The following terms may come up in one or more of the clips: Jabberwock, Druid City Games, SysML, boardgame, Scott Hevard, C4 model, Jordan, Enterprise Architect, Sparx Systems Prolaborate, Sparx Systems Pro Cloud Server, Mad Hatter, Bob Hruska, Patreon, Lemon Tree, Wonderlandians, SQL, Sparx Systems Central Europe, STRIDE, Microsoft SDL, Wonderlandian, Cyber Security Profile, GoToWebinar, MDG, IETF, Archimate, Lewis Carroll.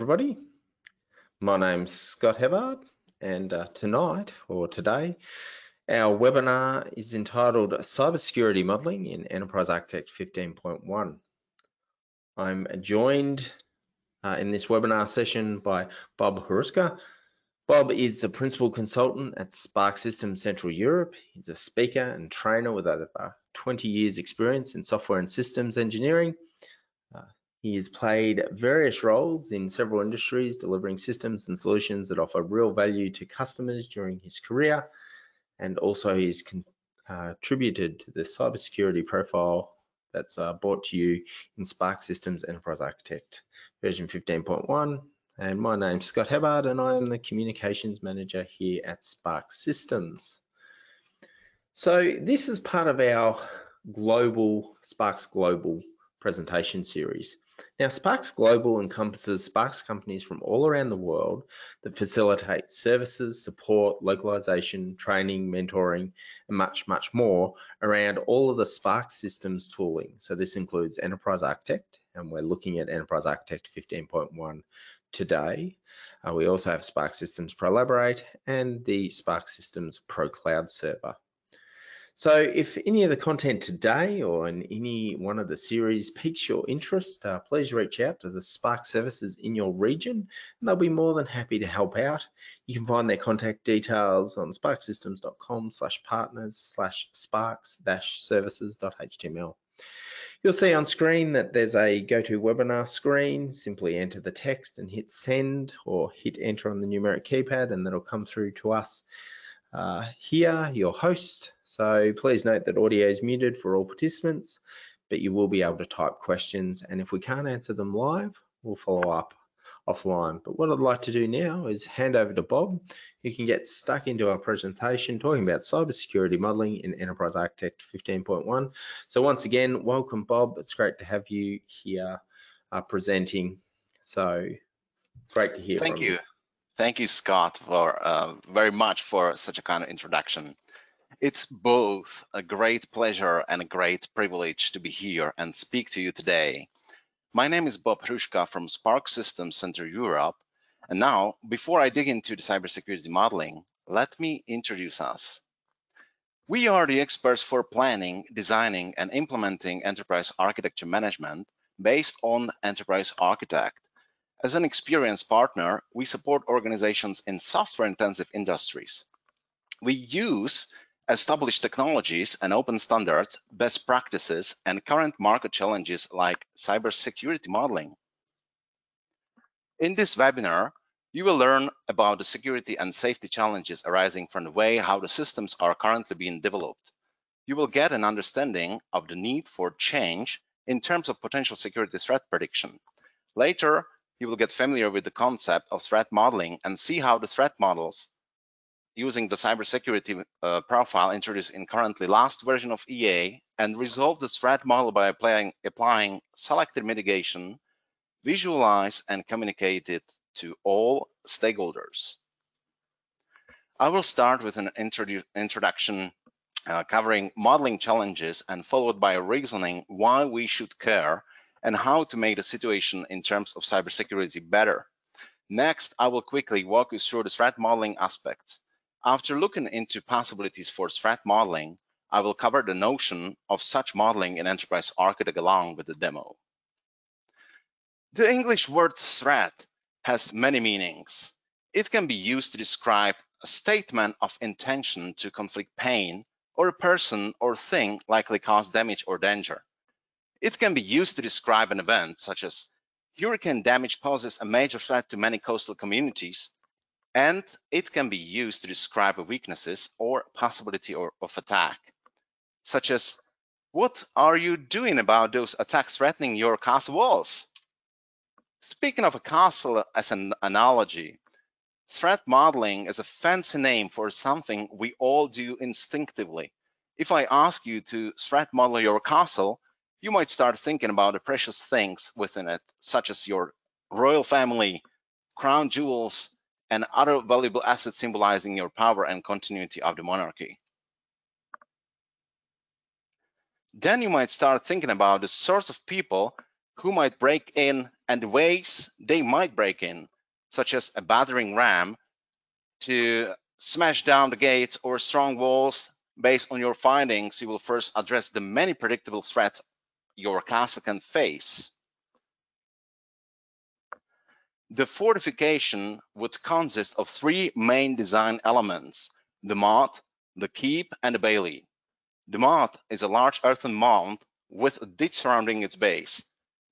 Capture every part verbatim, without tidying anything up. everybody. My name's Scott Hevard, and uh, tonight, or today, our webinar is entitled Cybersecurity Modeling in Enterprise Architect fifteen point one. I'm joined uh, in this webinar session by Bob Hruska. Bob is the Principal Consultant at Sparx Systems Central Europe. He's a speaker and trainer with over twenty years experience in software and systems engineering. Uh, He has played various roles in several industries, delivering systems and solutions that offer real value to customers during his career. And also he's contributed to the cybersecurity profile that's uh, brought to you in Sparx Systems Enterprise Architect version fifteen point one. And my name's Scott Hevard, and I am the Communications Manager here at Sparx Systems. So this is part of our global, Sparx Global presentation series. Now, Sparx Global encompasses Sparx companies from all around the world that facilitate services, support, localization, training, mentoring, and much, much more around all of the Sparx Systems tooling. So this includes Enterprise Architect, and we're looking at Enterprise Architect fifteen point one today. Uh, we also have Sparx Systems Prolaborate and the Sparx Systems Pro Cloud Server. So if any of the content today or in any one of the series piques your interest, uh, please reach out to the Sparx services in your region, and they'll be more than happy to help out. You can find their contact details on sparx systems dot com slash partners slash sparx dash services.html. You'll see on screen that there's a GoToWebinar screen. Simply enter the text and hit send, or hit enter on the numeric keypad, and that'll come through to us. Uh, here, your host. So please note that audio is muted for all participants, but you will be able to type questions, and if we can't answer them live, we'll follow up offline. But what I'd like to do now is hand over to Bob, who can get stuck into our presentation talking about cybersecurity modeling in Enterprise Architect fifteen point one. So once again, welcome, Bob. It's great to have you here uh, presenting. So great to hear from you. Thank you. Thank you, Scott, for uh, very much for such a kind of introduction. It's both a great pleasure and a great privilege to be here and speak to you today. My name is Bob Hruska from Sparx Systems Central Europe. And now, before I dig into the cybersecurity modeling, let me introduce us. We are the experts for planning, designing, and implementing enterprise architecture management based on Enterprise Architect. As an experienced partner, we support organizations in software-intensive industries. We use established technologies and open standards, best practices, and current market challenges like cybersecurity modeling. In this webinar, you will learn about the security and safety challenges arising from the way how the systems are currently being developed. You will get an understanding of the need for change in terms of potential security threat prediction. Later, you will get familiar with the concept of threat modeling and see how the threat models using the cybersecurity uh, profile introduced in currently last version of E A and resolve the threat model by applying, applying selective mitigation, visualize and communicate it to all stakeholders. I will start with an introdu introduction uh, covering modeling challenges and followed by reasoning why we should care and how to make the situation in terms of cybersecurity better. Next, I will quickly walk you through the threat modeling aspects. After looking into possibilities for threat modeling, I will cover the notion of such modeling in Enterprise Architect along with the demo. The English word threat has many meanings. It can be used to describe a statement of intention to inflict pain or a person or thing likely cause damage or danger. It can be used to describe an event such as hurricane damage poses a major threat to many coastal communities, and it can be used to describe weaknesses or possibility or, of attack, such as, what are you doing about those attacks threatening your castle walls? Speaking of a castle as an analogy, threat modeling is a fancy name for something we all do instinctively. If I ask you to threat model your castle, you might start thinking about the precious things within it, such as your royal family, crown jewels, and other valuable assets symbolizing your power and continuity of the monarchy. Then you might start thinking about the sorts of people who might break in and ways they might break in, such as a battering ram to smash down the gates or strong walls. Based on your findings, you will first address the many predictable threats your castle can face. The fortification would consist of three main design elements: the moat, the keep, and the bailey. The moat is a large earthen mound with a ditch surrounding its base.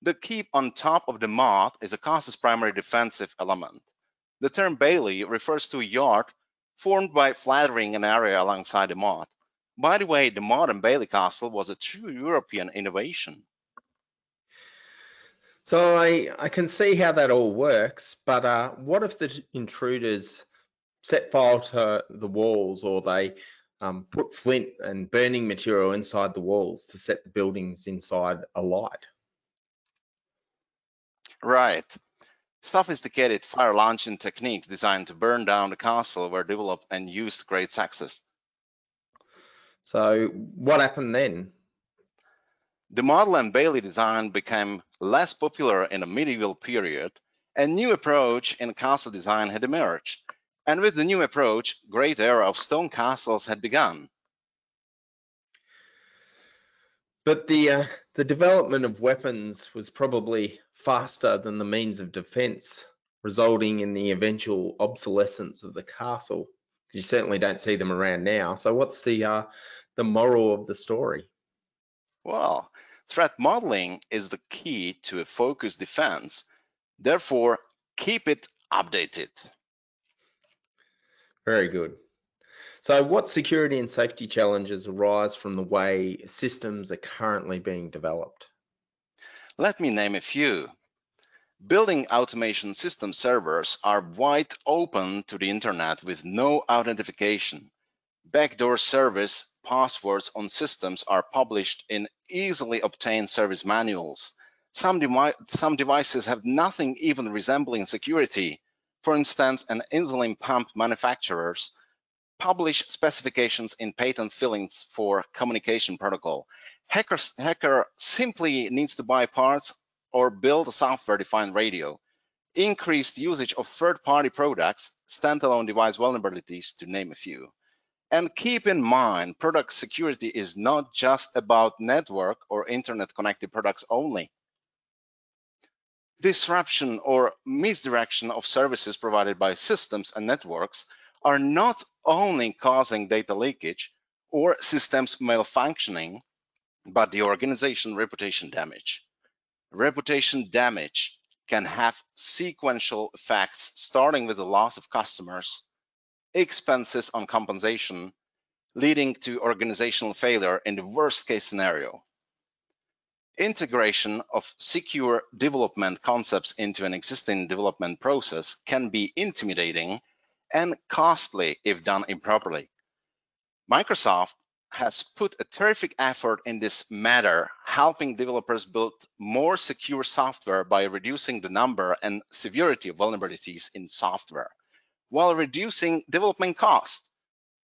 The keep on top of the moat is a castle's primary defensive element. The term bailey refers to a yard formed by flattering an area alongside the moat. By the way, the moat and bailey castle was a true European innovation. So I, I can see how that all works, but uh, what if the intruders set fire to the walls, or they um, put flint and burning material inside the walls to set the buildings inside alight? Right. Sophisticated fire launching techniques designed to burn down the castle were developed and used to great success. So what happened then? The model and bailey design became less popular in the medieval period. A new approach in castle design had emerged, and with the new approach, great era of stone castles had begun. But the uh, the development of weapons was probably faster than the means of defense, resulting in the eventual obsolescence of the castle. You certainly don't see them around now. So what's the uh, the moral of the story? Well, threat modeling is the key to a focused defense. Therefore, keep it updated. Very good. So what security and safety challenges arise from the way systems are currently being developed? Let me name a few. Building automation system servers are wide open to the internet with no authentication. Backdoor service passwords on systems are published in easily obtained service manuals. Some, de some devices have nothing even resembling security. For instance, an insulin pump manufacturers publish specifications in patent filings for communication protocol. Hackers, hacker simply needs to buy parts or build a software-defined radio. Increased usage of third-party products, standalone device vulnerabilities, to name a few. And keep in mind, product security is not just about network or internet-connected products only. Disruption or misdirection of services provided by systems and networks are not only causing data leakage or systems malfunctioning, but the organization reputation damage. Reputation damage can have sequential effects, starting with the loss of customers, expenses on compensation, leading to organizational failure in the worst case scenario. Integration of secure development concepts into an existing development process can be intimidating and costly if done improperly. Microsoft has put a terrific effort in this matter, helping developers build more secure software by reducing the number and severity of vulnerabilities in software, while reducing development costs.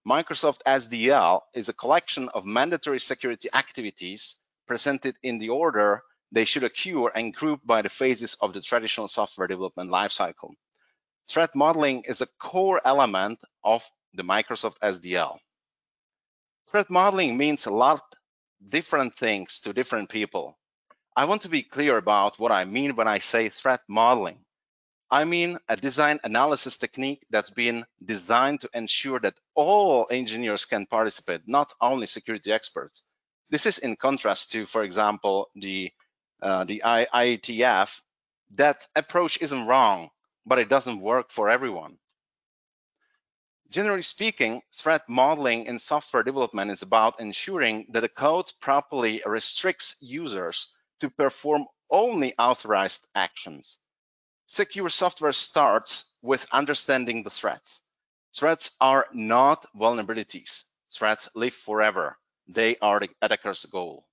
Microsoft S D L is a collection of mandatory security activities presented in the order they should occur and grouped by the phases of the traditional software development lifecycle. Threat modeling is a core element of the Microsoft S D L. Threat modeling means a lot of different things to different people. I want to be clear about what I mean when I say threat modeling. I mean a design analysis technique that's been designed to ensure that all engineers can participate, not only security experts. This is in contrast to, for example, the, uh, the I E T F. That approach isn't wrong, but it doesn't work for everyone. Generally speaking, threat modeling in software development is about ensuring that the code properly restricts users to perform only authorized actions. Secure software starts with understanding the threats. Threats are not vulnerabilities. Threats live forever. They are the attacker's goal.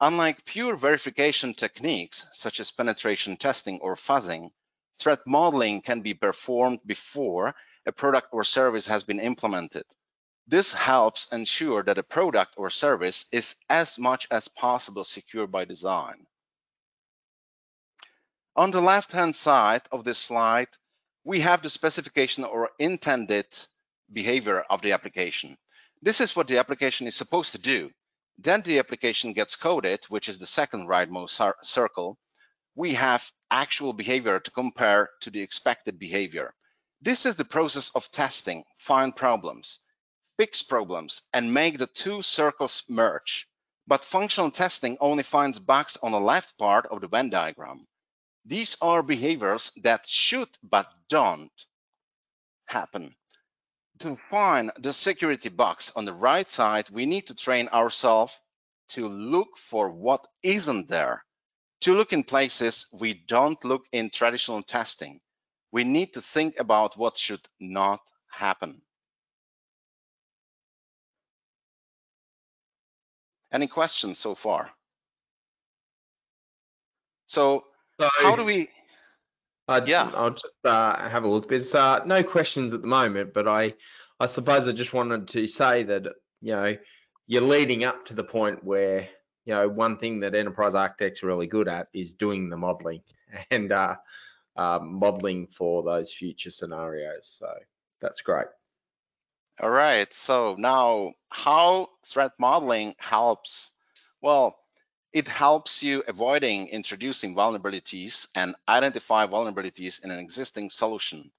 Unlike pure verification techniques, such as penetration testing or fuzzing, threat modeling can be performed before a product or service has been implemented. This helps ensure that a product or service is as much as possible secure by design. On the left-hand side of this slide, we have the specification or intended behavior of the application. This is what the application is supposed to do. Then the application gets coded, which is the second rightmost circle. We have actual behavior to compare to the expected behavior. This is the process of testing, find problems, fix problems, and make the two circles merge. But functional testing only finds bugs on the left part of the Venn diagram. These are behaviors that should but don't happen. To find the security bugs on the right side, we need to train ourselves to look for what isn't there, to look in places we don't look in traditional testing. We need to think about what should not happen. Any questions so far? So, so how do we... I'd, yeah, I'll just uh, have a look. There's uh, no questions at the moment, but I, I suppose I just wanted to say that, you know, you're leading up to the point where, you know, one thing that enterprise architects are really good at is doing the modeling and uh, uh, modeling for those future scenarios. So that's great. All right. So now, how threat modeling helps? Well, it helps you avoiding introducing vulnerabilities and identify vulnerabilities in an existing solution.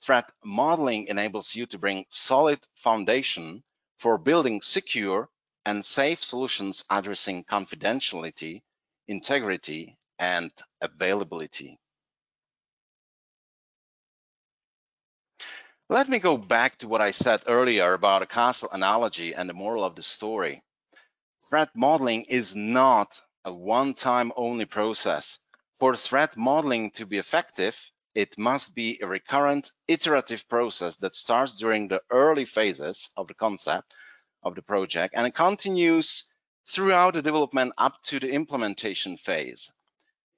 Threat modeling enables you to bring solid foundation for building secure and safe solutions addressing confidentiality, integrity, and availability. Let me go back to what I said earlier about a castle analogy and the moral of the story. Threat modeling is not a one-time only process. For threat modeling to be effective, it must be a recurrent, iterative process that starts during the early phases of the concept of the project and continues throughout the development up to the implementation phase.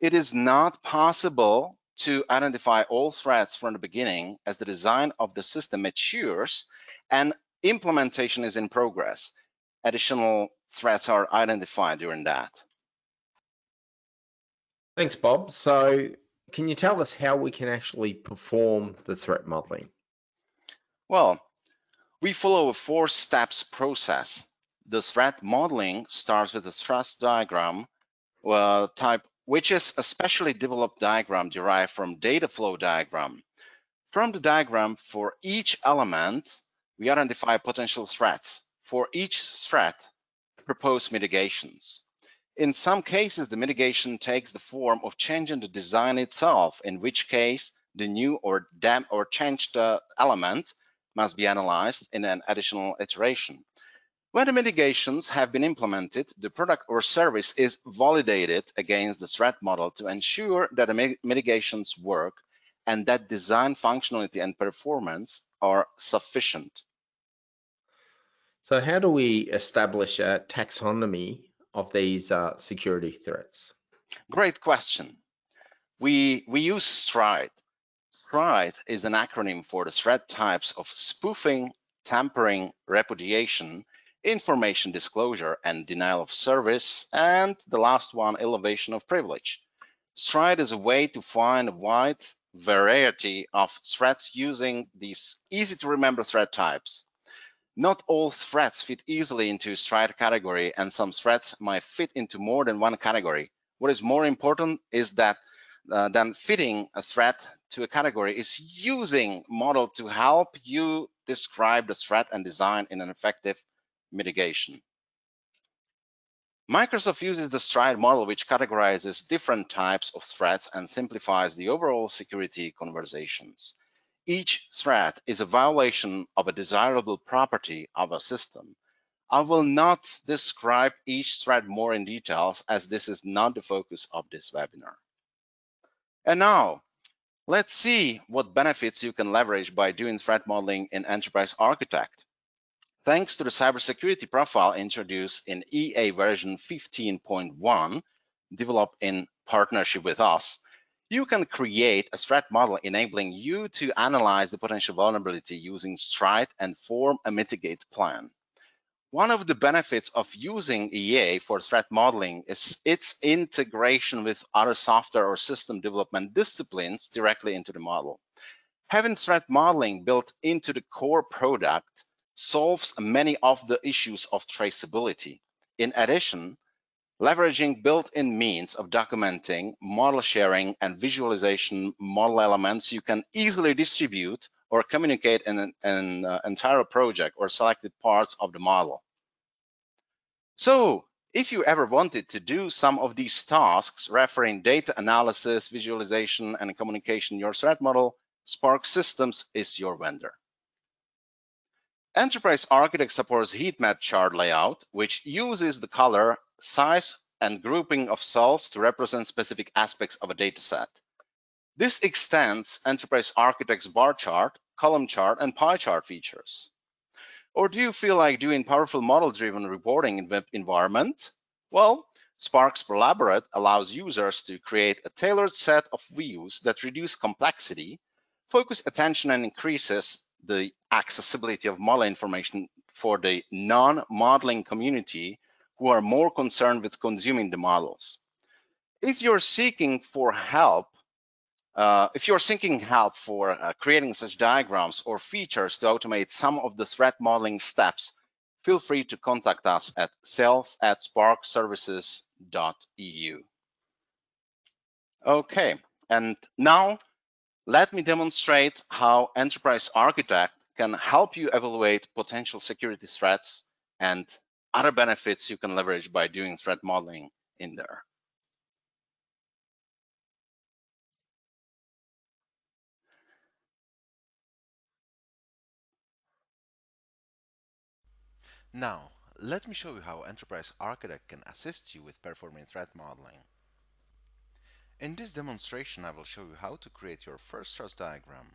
It is not possible to identify all threats from the beginning as the design of the system matures and implementation is in progress. Additional threats are identified during that. Thanks, Bob. So can you tell us how we can actually perform the threat modeling? Well, we follow a four steps process. The threat modeling starts with a stress diagram uh, type, which is a specially developed diagram derived from data flow diagram. From the diagram for each element, we identify potential threats. For each threat, propose mitigations. In some cases, the mitigation takes the form of changing the design itself, in which case the new or dam or changed element must be analyzed in an additional iteration. When the mitigations have been implemented, the product or service is validated against the threat model to ensure that the mitigations work and that design functionality and performance are sufficient. So how do we establish a taxonomy of these uh, security threats? Great question. We, we use STRIDE. STRIDE is an acronym for the threat types of spoofing, tampering, repudiation, information disclosure, and denial of service, and the last one, elevation of privilege. STRIDE is a way to find a wide variety of threats using these easy-to-remember threat types. Not all threats fit easily into STRIDE category, and some threats might fit into more than one category. What is more important is that uh, than fitting a threat to a category is using model to help you describe the threat and design in an effective mitigation. Microsoft uses the STRIDE model, which categorizes different types of threats and simplifies the overall security conversations. Each threat is a violation of a desirable property of a system. I will not describe each threat more in details, as this is not the focus of this webinar. And now, let's see what benefits you can leverage by doing threat modeling in Enterprise Architect. Thanks to the cybersecurity profile introduced in E A version fifteen point one, developed in partnership with us, you can create a threat model enabling you to analyze the potential vulnerability using STRIDE and form a mitigate plan. One of the benefits of using E A for threat modeling is its integration with other software or system development disciplines directly into the model. Having threat modeling built into the core product solves many of the issues of traceability. In addition, leveraging built-in means of documenting, model sharing, and visualization model elements, you can easily distribute or communicate in an, an uh, entire project or selected parts of the model. So if you ever wanted to do some of these tasks, referring data analysis, visualization, and communication, your threat model, Sparx Systems is your vendor. Enterprise Architect supports heat map chart layout, which uses the color, size, and grouping of cells to represent specific aspects of a dataset. This extends Enterprise Architect's bar chart, column chart, and pie chart features. Or do you feel like doing powerful model-driven reporting in web environment? Well, Sparx Prolaborate allows users to create a tailored set of views that reduce complexity, focus attention, and increases the accessibility of model information for the non-modeling community who are more concerned with consuming the models. If you're seeking for help, Uh, if you're seeking help for uh, creating such diagrams or features to automate some of the threat modeling steps, feel free to contact us at sales at sparx services dot e u. Okay, and now let me demonstrate how Enterprise Architect can help you evaluate potential security threats and other benefits you can leverage by doing threat modeling in there. Now, let me show you how Enterprise Architect can assist you with performing threat modeling. In this demonstration, I will show you how to create your first trust diagram.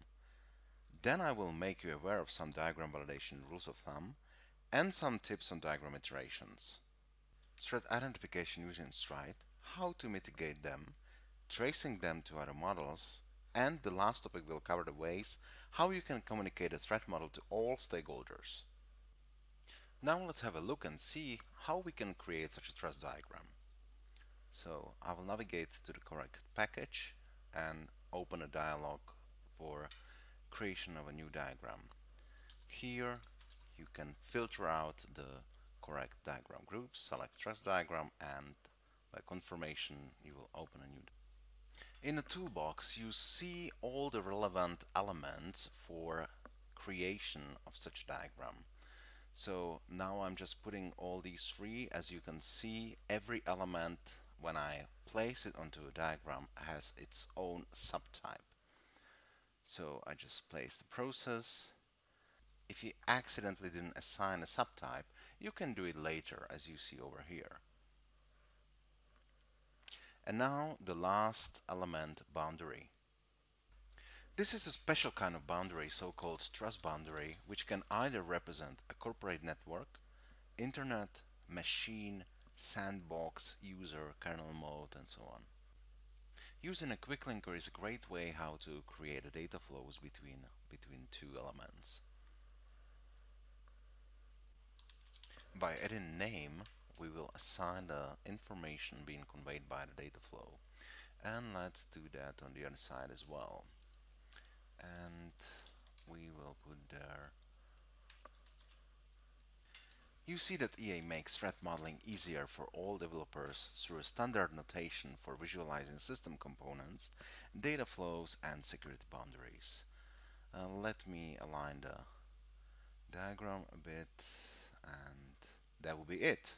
Then I will make you aware of some diagram validation rules of thumb and some tips on diagram iterations, threat identification using STRIDE, how to mitigate them, tracing them to other models, and the last topic will cover the ways how you can communicate a threat model to all stakeholders. Now let's have a look and see how we can create such a trust diagram. So I will navigate to the correct package and open a dialog for creation of a new diagram. Here you can filter out the correct diagram groups, select trust diagram, and by confirmation you will open a new diagram. In the toolbox you see all the relevant elements for creation of such a diagram. So now I'm just putting all these three. As you can see, every element, when I place it onto a diagram, has its own subtype. So I just place the process. If you accidentally didn't assign a subtype, you can do it later, as you see over here. And now the last element, boundary. This is a special kind of boundary, so-called trust boundary, which can either represent a corporate network, internet, machine, sandbox, user, kernel mode, and so on. Using a quick linker is a great way how to create a data flows between, between two elements. By adding name, we will assign the information being conveyed by the data flow. And let's do that on the other side as well. And we will put there. You see that E A makes threat modeling easier for all developers through a standard notation for visualizing system components, data flows, and security boundaries. Uh, let me align the diagram a bit, and that will be it.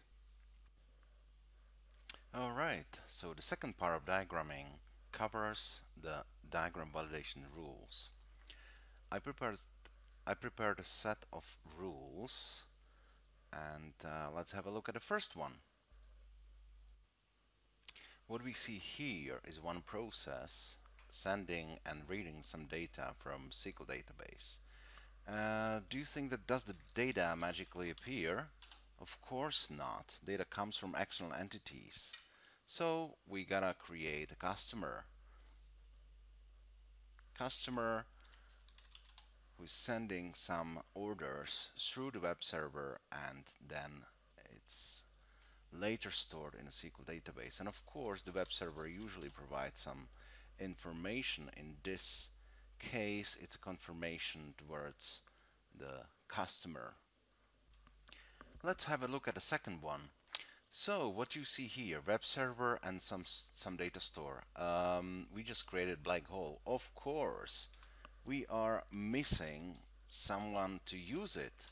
All right, so the second part of diagramming covers the diagram validation rules. I prepared I prepared a set of rules, and uh, let's have a look at the first one. What we see here is one process sending and reading some data from S Q L database. Uh, do you think that does the data magically appear? Of course not. Data comes from external entities. So we gotta create a customer. Customer we're sending some orders through the web server, and then it's later stored in a S Q L database. And of course, the web server usually provides some information. In this case, it's a confirmation towards the customer. Let's have a look at the second one. So what you see here, web server and some some data store. Um, we just created black hole. Of course, we are missing someone to use it,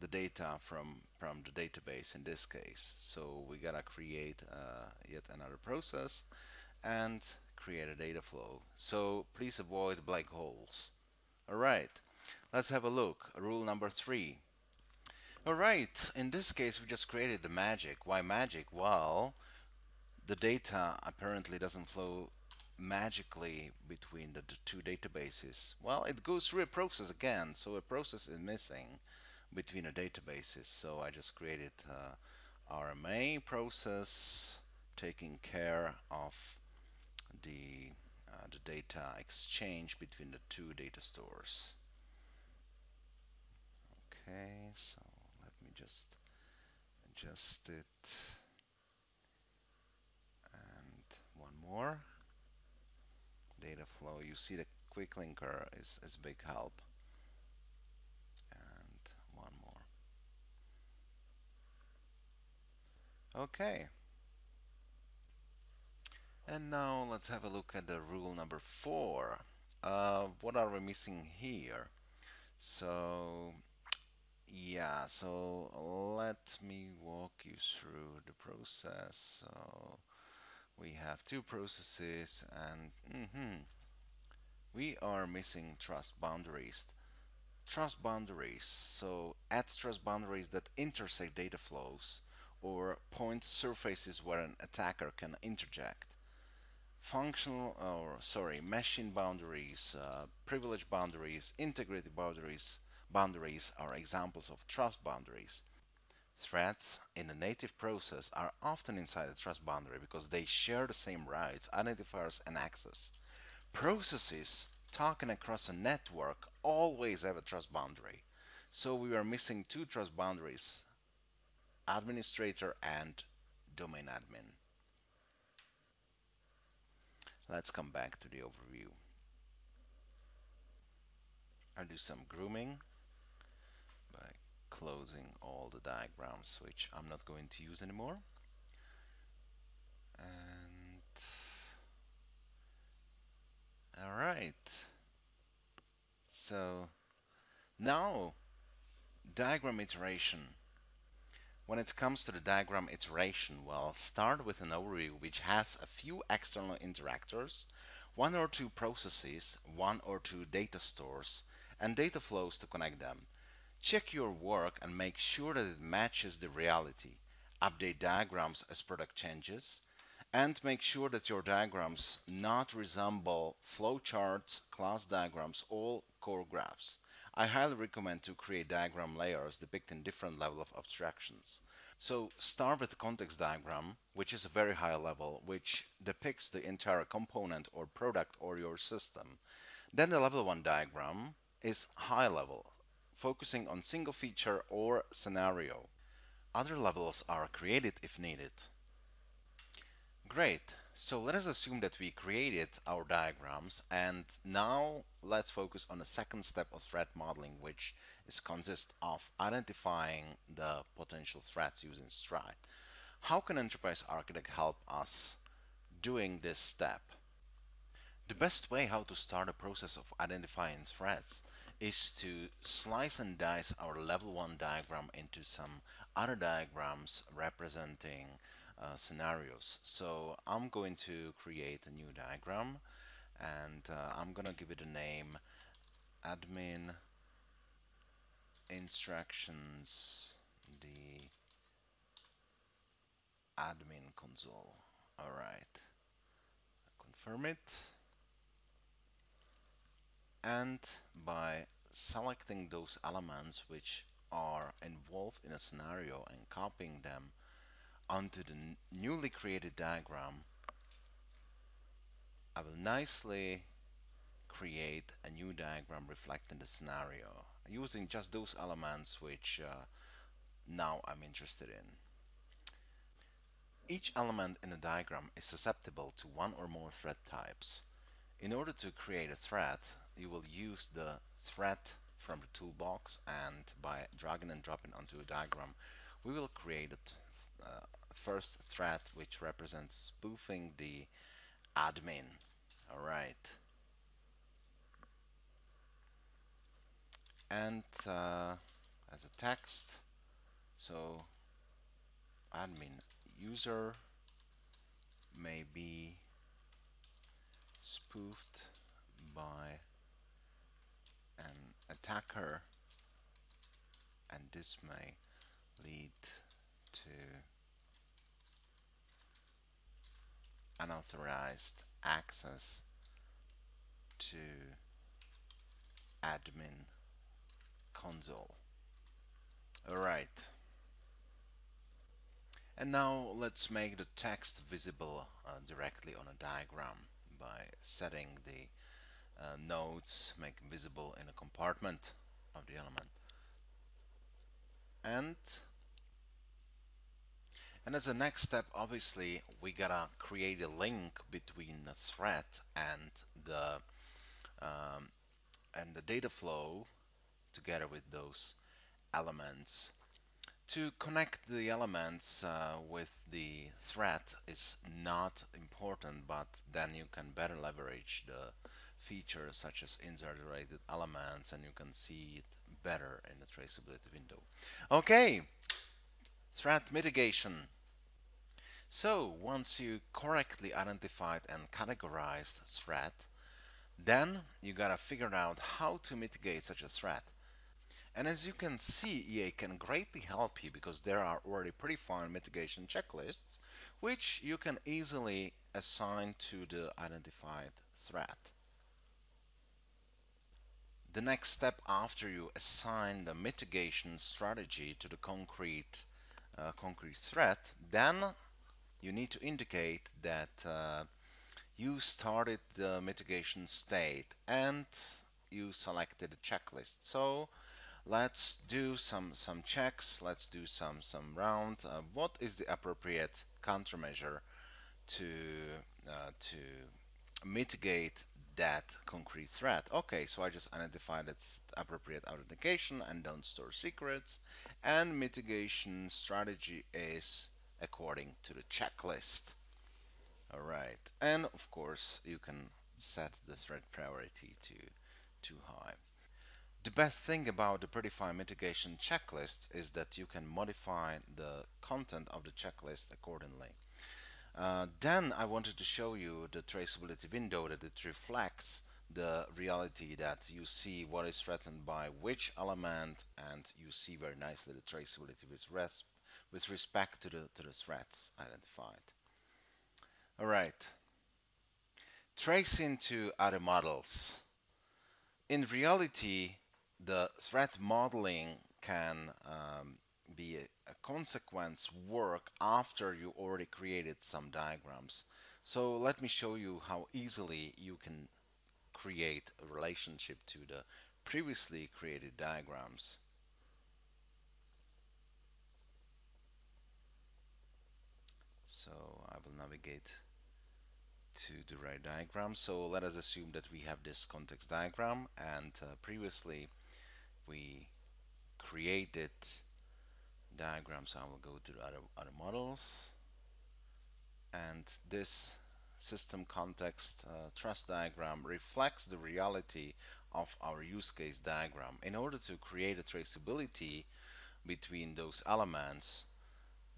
the data from from the database in this case. So we gotta create uh, yet another process and create a data flow. So please avoid black holes. All right, let's have a look. Rule number three. Alright, in this case we just created the magic. Why magic? Well, the data apparently doesn't flow magically between the two databases. Well, it goes through a process again, so a process is missing between the databases. So I just created a R M A process taking care of the, uh, the data exchange between the two data stores. Okay, so let me just adjust it, and one more data flow. You see the quick linker is, is big help, and one more. Okay, and now let's have a look at the rule number four. Uh, what are we missing here? So yeah, so let me walk you through the process. So we have two processes, and mm-hmm, we are missing trust boundaries. Trust boundaries, so add trust boundaries that intersect data flows or point surfaces where an attacker can interject. Functional, or sorry, machine boundaries, uh, privilege boundaries, integrity boundaries. Boundaries are examples of trust boundaries. Threads in the native process are often inside the trust boundary because they share the same rights, identifiers, and access. Processes talking across a network always have a trust boundary. So we are missing two trust boundaries, administrator and domain admin. Let's come back to the overview. I'll do some grooming by closing all the diagrams which I'm not going to use anymore, and all right, so now diagram iteration. When it comes to the diagram iteration, well, start with an overview which has a few external interactors, one or two processes, one or two data stores, and data flows to connect them. Check your work and make sure that it matches the reality. Update diagrams as product changes, and make sure that your diagrams not resemble flowcharts, class diagrams, or core graphs. I highly recommend to create diagram layers depicting different level of abstractions. So start with the context diagram, which is a very high level, which depicts the entire component or product or your system. Then the level one diagram is high level, focusing on single feature or scenario. Other levels are created if needed. Great, so let us assume that we created our diagrams, and now let's focus on the second step of threat modeling, which is consists of identifying the potential threats using STRIDE. How can enterprise architect help us doing this step? The best way how to start a process of identifying threats is to slice and dice our level one diagram into some other diagrams representing Uh, scenarios. So I'm going to create a new diagram, and uh, I'm gonna give it a name admin instructions the admin console. All right, confirm it, and by selecting those elements which are involved in a scenario and copying them onto the newly created diagram, I will nicely create a new diagram reflecting the scenario using just those elements which uh, now I'm interested in. Each element in a diagram is susceptible to one or more thread types. In order to create a thread, you will use the thread from the toolbox, and by dragging and dropping onto a diagram, we will create a uh, first thread which represents spoofing the admin. All right. And uh, as a text, so admin user may be spoofed by an attacker, and this may lead to unauthorized access to admin console. All right. And now let's make the text visible uh, directly on a diagram by setting the uh, nodes, make visible in a compartment of the element. And and as a next step, obviously, we gotta create a link between the thread and the um, and the data flow together with those elements. To connect the elements uh, with the thread is not important, but then you can better leverage the features such as insert-related elements, and you can see it better in the traceability window. Okay, threat mitigation. So once you correctly identified and categorized threat, then you gotta figure out how to mitigate such a threat. And as you can see, E A can greatly help you because there are already predefined mitigation checklists which you can easily assign to the identified threat. The next step after you assign the mitigation strategy to the concrete uh, concrete threat, then you need to indicate that uh, you started the mitigation state and you selected a checklist. So let's do some some checks, let's do some some rounds. Uh, what is the appropriate countermeasure to uh, to mitigate that concrete threat? Okay, so I just identified its appropriate authentication and don't store secrets, and mitigation strategy is according to the checklist. All right, and of course you can set the threat priority to too high. The best thing about the predefined mitigation checklist is that you can modify the content of the checklist accordingly. Uh, then I wanted to show you the traceability window, that it reflects the reality that you see what is threatened by which element, and you see very nicely the traceability with, res with respect to the, to the threats identified. All right. Tracing to other models. In reality, the threat modeling can um, be a, a consequence work after you already created some diagrams. So let me show you how easily you can create a relationship to the previously created diagrams. So I will navigate to the right diagram. So let us assume that we have this context diagram, and uh, previously we created diagrams. So I will go to the other, other models, and this system context uh, trust diagram reflects the reality of our use case diagram. In order to create a traceability between those elements,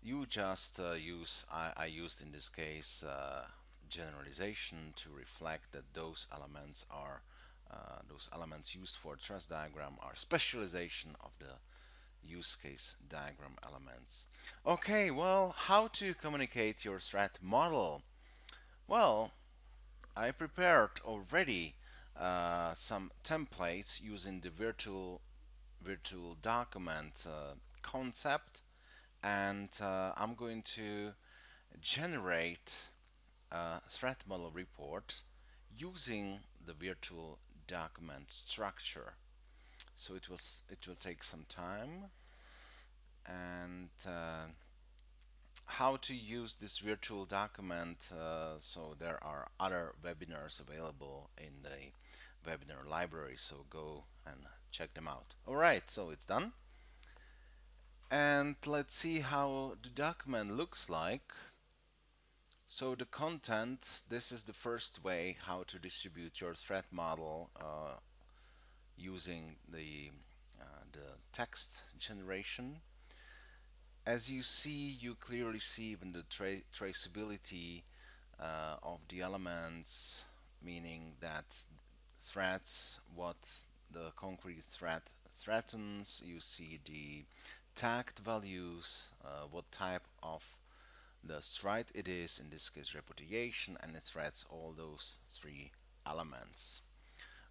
you just uh, use, I, I used in this case uh, generalization to reflect that those elements are uh, those elements used for trust diagram are specialization of the use case diagram elements. Okay, well, how to communicate your threat model? Well, I prepared already uh, some templates using the virtual virtual document uh, concept, and uh, I'm going to generate a threat model report using the virtual document structure. So it will it will take some time. And uh, how to use this virtual document, uh, so there are other webinars available in the webinar library, so go and check them out. Alright, so it's done. And let's see how the document looks like. So the content, this is the first way how to distribute your threat model uh, using the, uh, the text generation. As you see, you clearly see even the tra traceability uh, of the elements, meaning that threats, what the concrete threat threatens, you see the tagged values, uh, what type of the stride it is, in this case reputation, and the threats, all those three elements.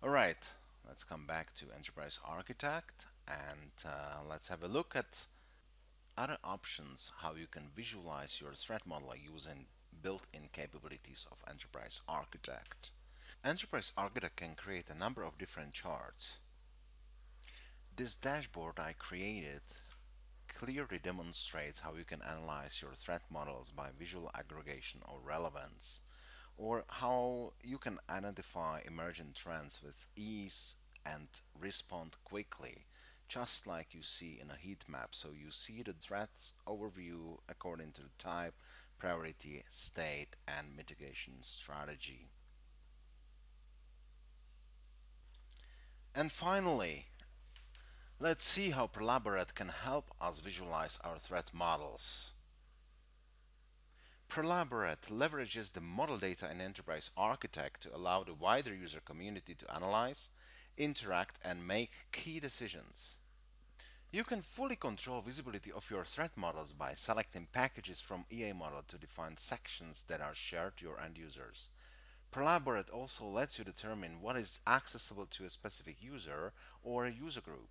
Alright, let's come back to Enterprise Architect and uh, let's have a look at other options how you can visualize your threat model using built-in capabilities of Enterprise Architect. Enterprise Architect can create a number of different charts. This dashboard I created clearly demonstrates how you can analyze your threat models by visual aggregation or relevance, or how you can identify emergent trends with ease and respond quickly, just like you see in a heat map. So you see the threats overview according to the type, priority, state, and mitigation strategy. And finally, let's see how Prolaborate can help us visualize our threat models. Prolaborate leverages the model data in Enterprise Architect to allow the wider user community to analyze, interact, and make key decisions. You can fully control visibility of your threat models by selecting packages from E A model to define sections that are shared to your end users. Prolaborate also lets you determine what is accessible to a specific user or a user group.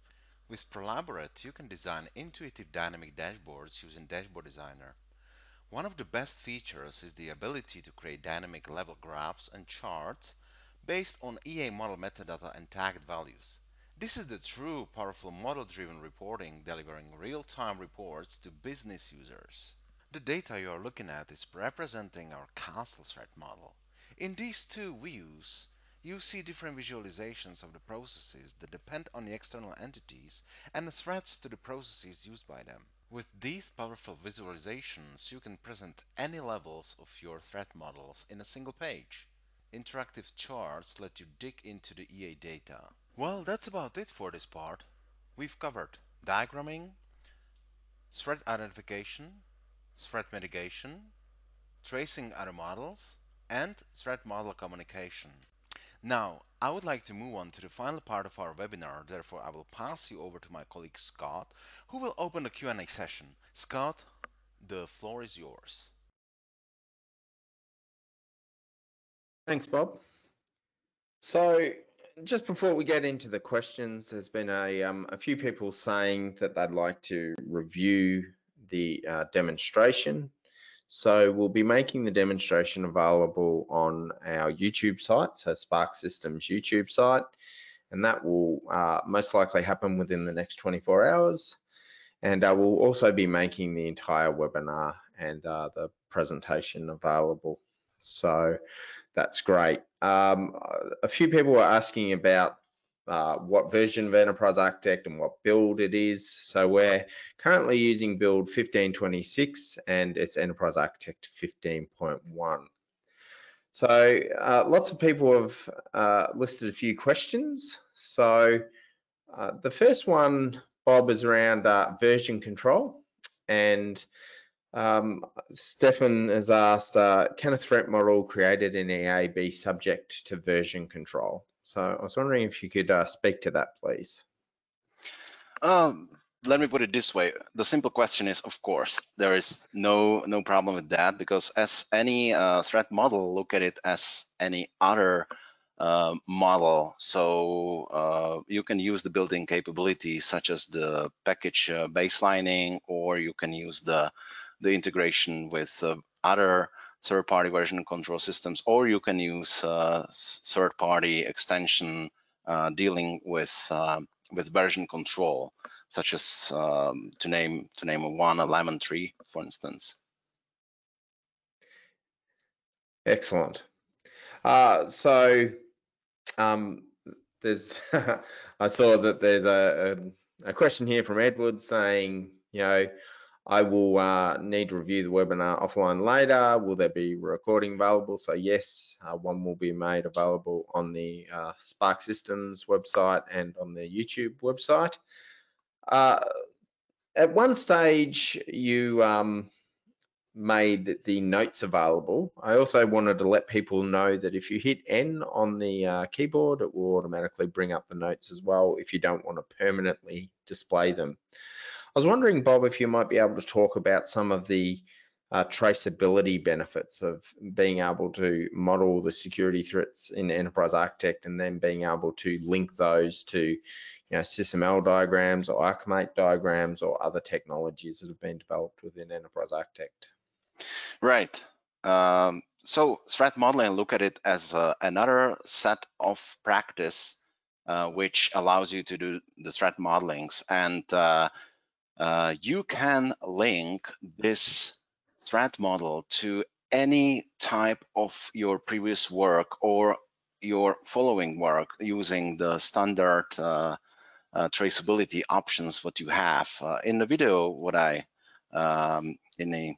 With Prolaborate, you can design intuitive dynamic dashboards using Dashboard Designer. One of the best features is the ability to create dynamic level graphs and charts based on E A model metadata and tagged values. This is the true powerful model-driven reporting, delivering real-time reports to business users. The data you are looking at is representing our Castle threat model. In these two views, you see different visualizations of the processes that depend on the external entities and the threats to the processes used by them. With these powerful visualizations, you can present any levels of your threat models in a single page. Interactive charts let you dig into the E A data. Well, that's about it for this part. We've covered diagramming, threat identification, threat mitigation, tracing other models, and threat model communication. Now, I would like to move on to the final part of our webinar, therefore I will pass you over to my colleague Scott, who will open the Q and A session. Scott, the floor is yours. Thanks, Bob. So, just before we get into the questions, there's been a, um, a few people saying that they'd like to review the uh, demonstration. So we'll be making the demonstration available on our YouTube site, so Sparx Systems YouTube site, and that will uh, most likely happen within the next twenty-four hours. And I will also be making the entire webinar and uh, the presentation available. So that's great. Um, a few people were asking about Uh, what version of Enterprise Architect and what build it is. So we're currently using build fifteen twenty-six and it's Enterprise Architect fifteen point one. So uh, lots of people have uh, listed a few questions. So uh, the first one, Bob, is around uh, version control. And um, Stefan has asked, uh, can a threat model created in E A be subject to version control? So I was wondering if you could uh, speak to that, please. Um, let me put it this way. The simple question is, of course, there is no no problem with that, because as any uh, threat model, look at it as any other uh, model. So uh, you can use the built-in capabilities such as the package uh, baselining, or you can use the, the integration with uh, other third-party version control systems, or you can use uh, third-party extension uh, dealing with uh, with version control, such as um, to name to name one, a Lemon Tree, for instance. Excellent. Uh, so um, there's I saw that there's a, a, a question here from Edward saying, you know, I will uh, need to review the webinar offline later. Will there be recording available? So yes, uh, one will be made available on the uh, Sparx Systems website and on their YouTube website. Uh, at one stage, you um, made the notes available. I also wanted to let people know that if you hit N on the uh, keyboard, it will automatically bring up the notes as well if you don't want to permanently display them. I was wondering, Bob, if you might be able to talk about some of the uh, traceability benefits of being able to model the security threats in Enterprise Architect and then being able to link those to, you know, SysML diagrams or Archimate diagrams or other technologies that have been developed within Enterprise Architect. Right. Um, so threat modeling, look at it as uh, another set of practice uh, which allows you to do the threat modelings, and uh, Uh, you can link this threat model to any type of your previous work or your following work using the standard uh, uh, traceability options what you have. Uh, in the video, what I um, in the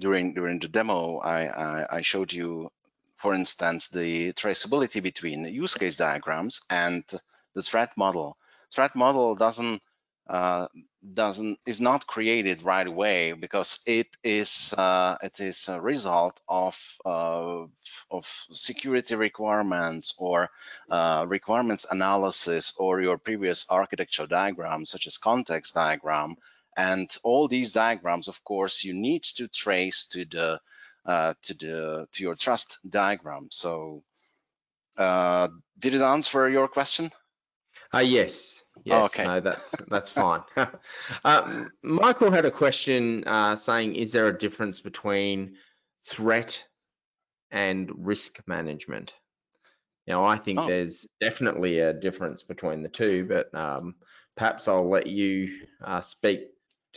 during during the demo, I, I I showed you, for instance, the traceability between the use case diagrams and the threat model. Threat model doesn't Uh, doesn't is not created right away, because it is uh, it is a result of uh, of security requirements or uh, requirements analysis or your previous architecture diagrams, such as context diagram, and all these diagrams, of course, you need to trace to the uh, to the to your trust diagram. So, uh, did it answer your question? Ah, uh, yes. Yes, okay. No, that's that's fine. uh, Michael had a question uh, saying, is there a difference between threat and risk management? Now, I think oh. there's definitely a difference between the two, but um, perhaps I'll let you uh, speak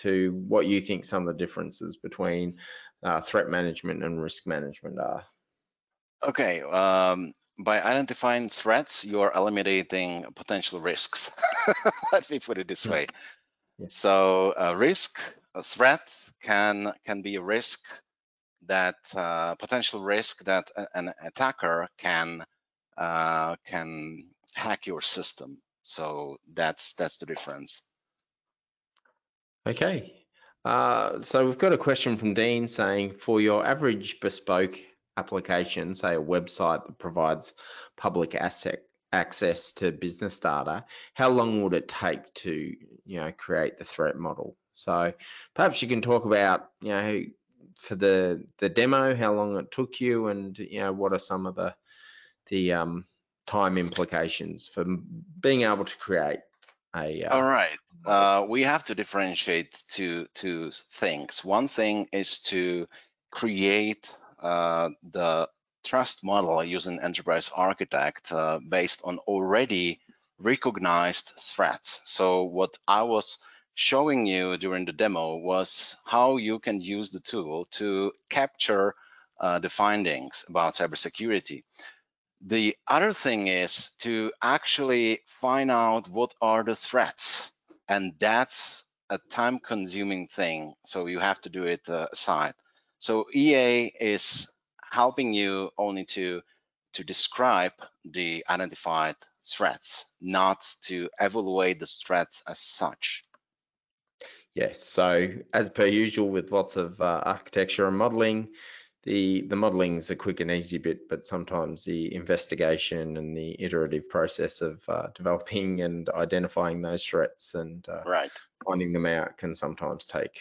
to what you think some of the differences between uh, threat management and risk management are. Okay. Um... By identifying threats, you're eliminating potential risks. Let me put it this way. Yeah. So a risk, a threat can can be a risk that uh, potential risk that an attacker can uh, can hack your system. So that's that's the difference. Okay. Uh, so we've got a question from Dean saying, for your average bespoke application, say a website that provides public asset access to business data, how long would it take to, you know, create the threat model? So perhaps you can talk about, you know, for the the demo, how long it took you, and, you know, what are some of the the um, time implications for being able to create a. Uh, All right, uh, we have to differentiate two two things. One thing is to create Uh, the trust model using Enterprise Architect uh, based on already recognized threats. So what I was showing you during the demo was how you can use the tool to capture uh, the findings about cybersecurity. The other thing is to actually find out what are the threats, and that's a time-consuming thing. So you have to do it uh, aside. So E A is helping you only to, to describe the identified threats, not to evaluate the threats as such. Yes, so as per usual with lots of uh, architecture and modeling, the, the modeling is a quick and easy bit, but sometimes the investigation and the iterative process of uh, developing and identifying those threats and uh, right. finding them out can sometimes take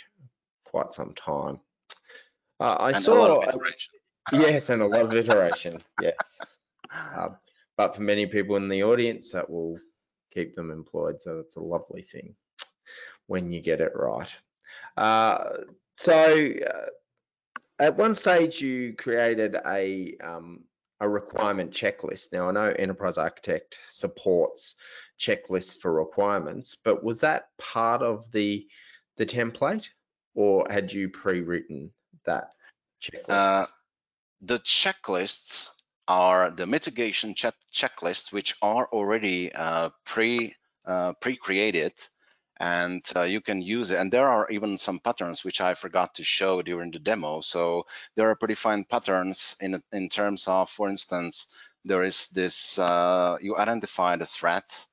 quite some time. Uh, I and saw, a lot of iteration. Yes, and a lot of iteration, yes. Uh, but for many people in the audience, that will keep them employed. So that's a lovely thing when you get it right. Uh, so uh, At one stage, you created a um, a requirement checklist. Now, I know Enterprise Architect supports checklists for requirements, but was that part of the the template, or had you pre-written that checklist? Uh, the checklists are the mitigation check checklists, which are already uh, pre uh, pre-created. And uh, you can use it. And there are even some patterns which I forgot to show during the demo. So there are predefined patterns in in terms of, for instance, there is this, uh, you identify the threat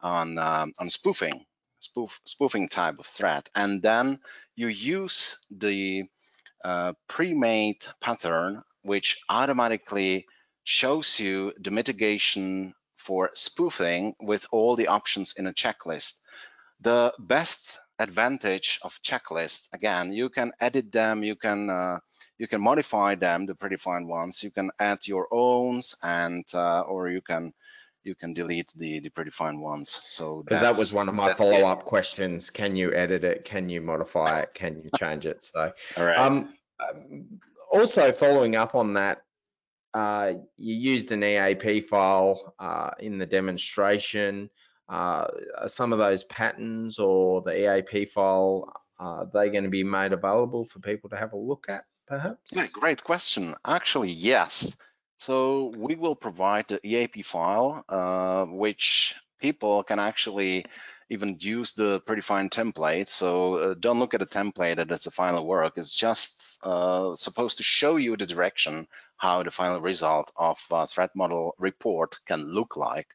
on, um, on spoofing, spoof, spoofing type of threat. And then you use the uh, pre-made pattern, which automatically shows you the mitigation for spoofing with all the options in a checklist. The best advantage of checklists, again, you can edit them, you can uh, you can modify them, the predefined ones. You can add your own, and uh, or you can you can delete the, the predefined ones. So because that was one of my follow-up questions: can you edit it? Can you modify it? Can you change it? So, all right. Um, also following up on that, uh, you used an E A P file uh, in the demonstration. Uh, are some of those patterns or the E A P file, are they going to be made available for people to have a look at, perhaps? Yeah, great question. Actually, yes. So we will provide the E A P file, uh, which people can actually even use the predefined template. So uh, don't look at the template that it's the final work. It's just uh, supposed to show you the direction how the final result of a threat model report can look like.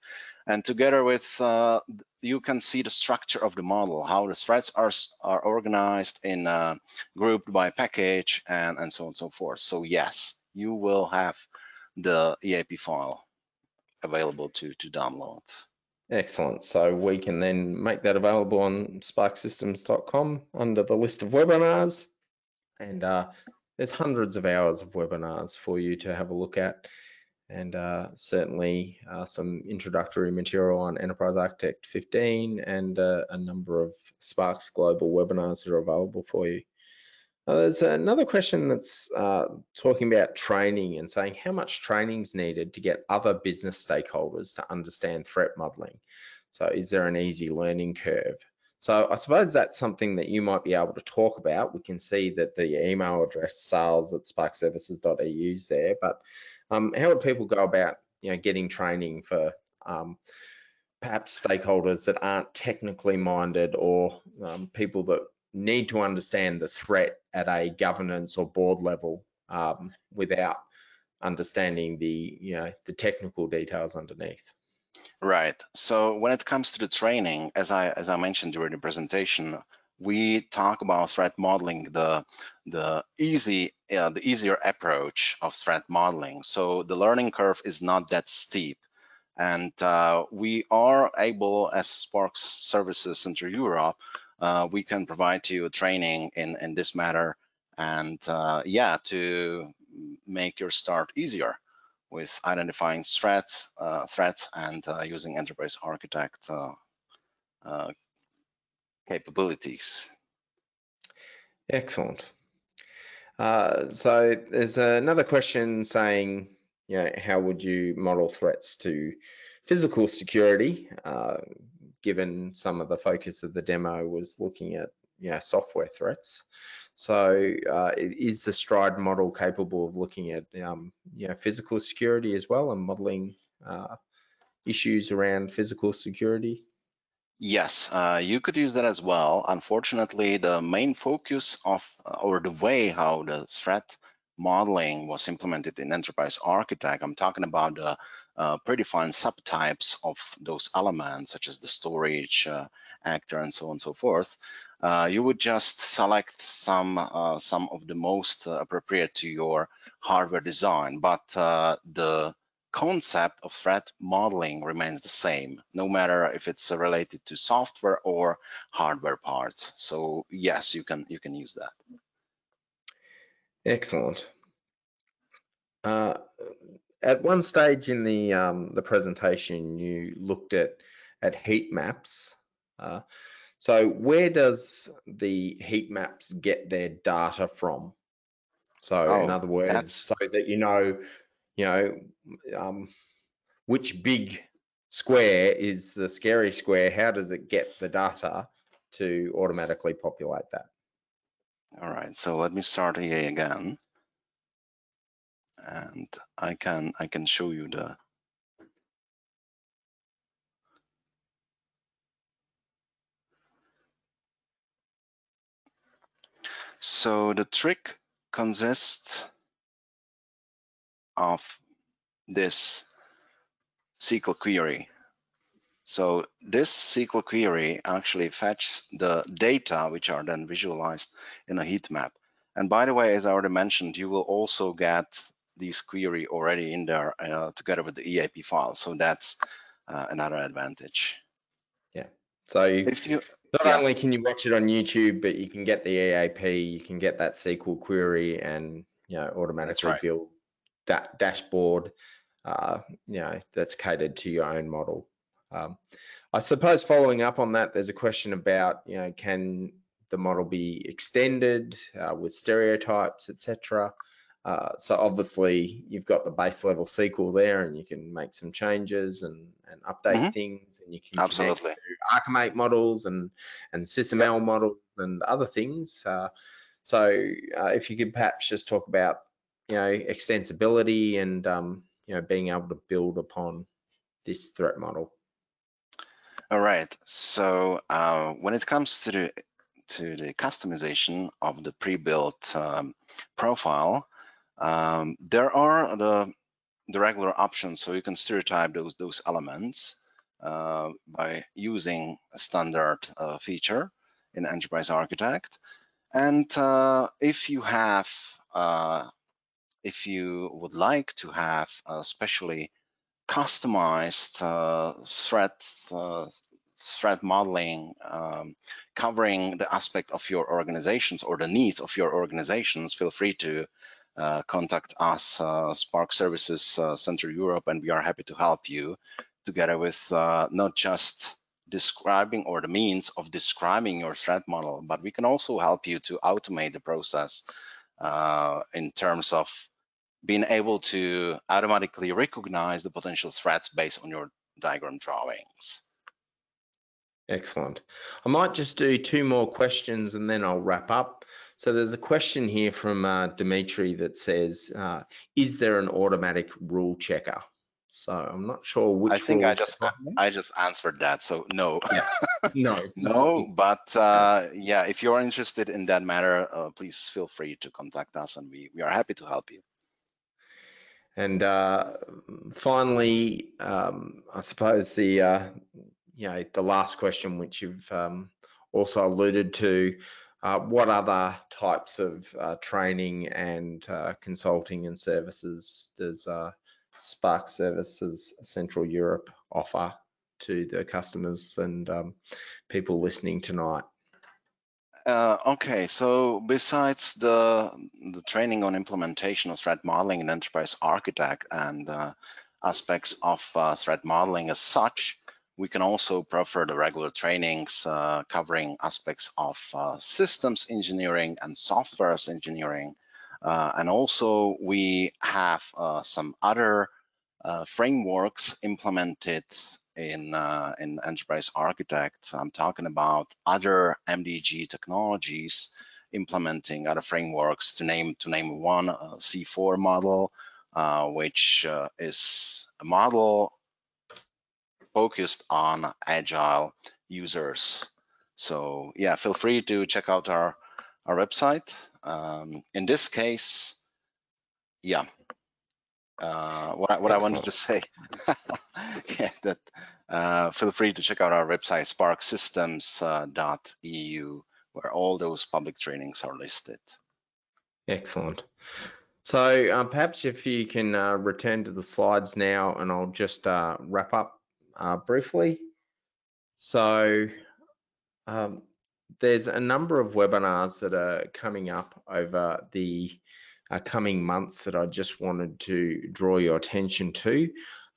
And together with, uh, you can see the structure of the model, how the threats are, are organized in uh, grouped by package and, and so on and so forth. So yes, you will have the E A P file available to, to download. Excellent. So we can then make that available on sparx systems dot com under the list of webinars. And uh, there's hundreds of hours of webinars for you to have a look at. And uh, certainly uh, some introductory material on Enterprise Architect fifteen and uh, a number of Sparx Global webinars that are available for you. Now, there's another question that's uh, talking about training and saying how much training is needed to get other business stakeholders to understand threat modeling. So is there an easy learning curve? So I suppose that's something that you might be able to talk about. We can see that the email address sales at sparx services dot e u is there, but Um, how would people go about, you know, getting training for um, perhaps stakeholders that aren't technically minded, or um, people that need to understand the threat at a governance or board level um, without understanding the, you know, the technical details underneath? Right. So when it comes to the training, as I as I mentioned during the presentation, we talk about threat modeling, the the easy uh, the easier approach of threat modeling. So the learning curve is not that steep, and uh, we are able, as Sparx Services Central Europe, uh, we can provide you training in in this matter, and uh, yeah, to make your start easier with identifying threats, uh, threats, and uh, using Enterprise Architect Uh, uh, capabilities. Excellent. Uh, so there's another question saying, you know, how would you model threats to physical security, uh, given some of the focus of the demo was looking at, you know, software threats. So uh, is the STRIDE model capable of looking at, um, you know, physical security as well, and modeling uh, issues around physical security? Yes, uh, you could use that as well. Unfortunately, the main focus of, or the way how the threat modeling was implemented in Enterprise Architect, I'm talking about the uh, predefined subtypes of those elements, such as the storage uh, actor and so on and so forth. Uh, you would just select some uh, some of the most uh, appropriate to your hardware design, but uh, the concept of threat modeling remains the same, no matter if it's related to software or hardware parts. So yes, you can you can use that. Excellent. Uh, at one stage in the um, the presentation, you looked at at heat maps. Uh, so where does the heat maps get their data from? So oh, in other words, that's... so that you know, you know, um, which big square is the scary square, how does it get the data to automatically populate that? All right, so let me start here again. And I can I can show you the so the trick consists of this S Q L query. So this S Q L query actually fetches the data, which are then visualized in a heat map. And by the way, as I already mentioned, you will also get these query already in there uh, together with the E A P file. So that's uh, another advantage. Yeah. So if you not yeah. only can you watch it on YouTube, but you can get the E A P, you can get that S Q L query, and you know automatically right. build that dashboard. Uh, you know that's catered to your own model. Um, I suppose following up on that, there's a question about you know can the model be extended uh, with stereotypes, et cetera. Uh, so obviously you've got the base level S Q L there, and you can make some changes and, and update mm-hmm. things, and you can absolutely connect to Archimate models and and SysML yep. models and other things. Uh, so uh, if you could perhaps just talk about you know extensibility and um, you know being able to build upon this threat model. All right. So uh, when it comes to the to the customization of the pre-built um, profile. Um, there are the, the regular options, so you can stereotype those those elements uh, by using a standard uh, feature in Enterprise Architect. And uh, if you have, uh, if you would like to have a specially customized uh, threat uh, threat modeling um, covering the aspect of your organizations or the needs of your organizations, feel free to Uh, contact us, uh, Sparx Services uh, Central Europe, and we are happy to help you together with uh, not just describing or the means of describing your threat model, but we can also help you to automate the process uh, in terms of being able to automatically recognize the potential threats based on your diagram drawings. Excellent. I might just do two more questions and then I'll wrap up. So there's a question here from uh, Dimitri that says, uh, is there an automatic rule checker? So I'm not sure which I think I just I just answered that, so no. Yeah. No. No, but uh, yeah, if you're interested in that matter, uh, please feel free to contact us and we, we are happy to help you. And uh, finally, um, I suppose the, uh, you know, the last question, which you've um, also alluded to, Uh, what other types of uh, training and uh, consulting and services does uh, Sparx Services Central Europe offer to the customers and um, people listening tonight? Uh, okay, so besides the, the training on implementation of threat modeling and Enterprise Architect and uh, aspects of uh, threat modeling as such, we can also prefer the regular trainings uh, covering aspects of uh, systems engineering and software engineering. Uh, and also we have uh, some other uh, frameworks implemented in, uh, in Enterprise Architect. I'm talking about other M D G technologies, implementing other frameworks to name, to name one, uh, C four model, uh, which uh, is a model focused on agile users. So yeah, feel free to check out our, our website. Um, in this case, yeah, uh, what, I, what I wanted to say, yeah, that uh, feel free to check out our website, sparx systems dot E U, where all those public trainings are listed. Excellent. So um, perhaps if you can uh, return to the slides now, and I'll just uh, wrap up Uh, briefly. So um, there's a number of webinars that are coming up over the uh, coming months that I just wanted to draw your attention to.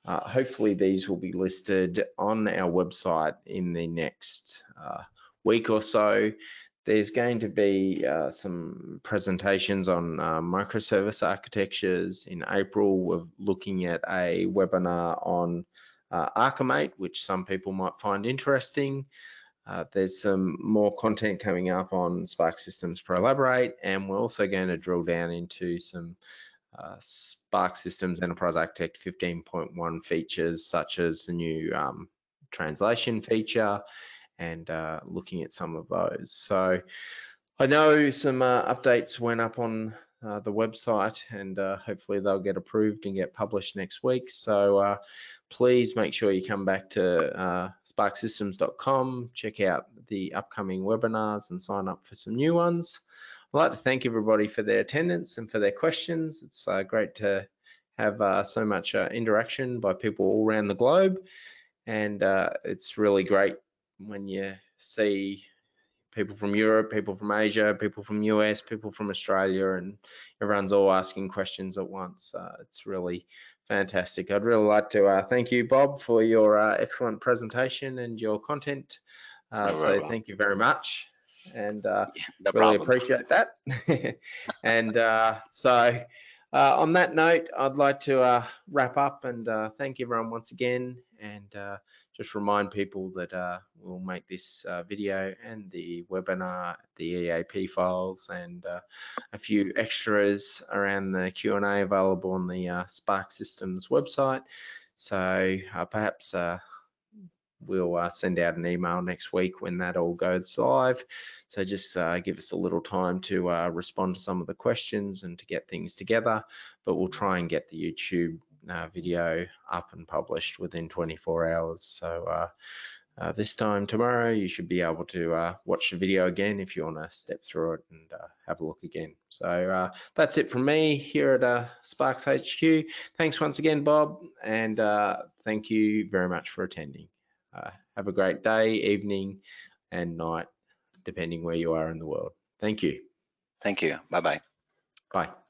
Uh, hopefully these will be listed on our website in the next uh, week or so. There's going to be uh, some presentations on uh, microservice architectures. In April, we're looking at a webinar on uh, Archimate, which some people might find interesting. Uh, there's some more content coming up on Sparx Systems Prolaborate, and we're also going to drill down into some uh, Sparx Systems Enterprise Architect fifteen point one features, such as the new um, translation feature, and uh, looking at some of those. So I know some uh, updates went up on uh, the website, and uh, hopefully they'll get approved and get published next week. So uh, please make sure you come back to uh, sparx systems dot com, check out the upcoming webinars and sign up for some new ones. I'd like to thank everybody for their attendance and for their questions. It's uh, great to have uh, so much uh, interaction by people all around the globe. And uh, it's really great when you see people from Europe, people from Asia, people from U S, people from Australia, and everyone's all asking questions at once. Uh, it's really fantastic. I'd really like to uh, thank you, Bob, for your uh, excellent presentation and your content. Uh, no, so right, thank you very much. And uh, yeah, no really problem. Appreciate that. and uh, so uh, on that note, I'd like to uh, wrap up and uh, thank everyone once again. And uh, just remind people that uh, we'll make this uh, video and the webinar, the E A P files, and uh, a few extras around the Q and A available on the uh, Sparx Systems website. So uh, perhaps uh, we'll uh, send out an email next week when that all goes live. So just uh, give us a little time to uh, respond to some of the questions and to get things together, but we'll try and get the YouTube Uh, video up and published within twenty-four hours. So uh, uh, this time tomorrow you should be able to uh, watch the video again if you want to step through it and uh, have a look again. So uh, that's it from me here at uh, Sparx H Q. Thanks once again, Bob, and uh, thank you very much for attending. Uh, have a great day, evening and night, depending where you are in the world. Thank you. Thank you. Bye-bye. Bye.